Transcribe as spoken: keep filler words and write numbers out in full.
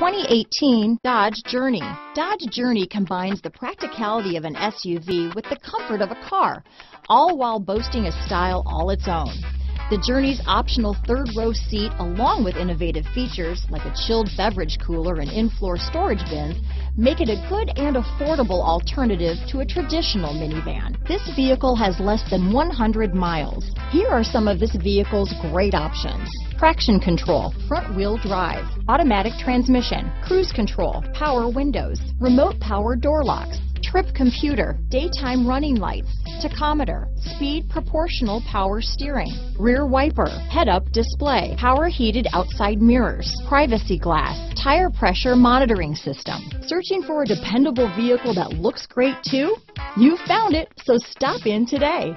twenty eighteen Dodge Journey. Dodge Journey combines the practicality of an S U V with the comfort of a car, all while boasting a style all its own. The Journey's optional third-row seat, along with innovative features like a chilled beverage cooler and in-floor storage bins, make it a good and affordable alternative to a traditional minivan. This vehicle has less than one hundred miles. Here are some of this vehicle's great options: traction control, front-wheel drive, automatic transmission, cruise control, power windows, remote power door locks, trip computer, daytime running lights, tachometer, speed proportional power steering, rear wiper, head-up display, power heated outside mirrors, privacy glass, tire pressure monitoring system. Searching for a dependable vehicle that looks great too? You found it, so stop in today.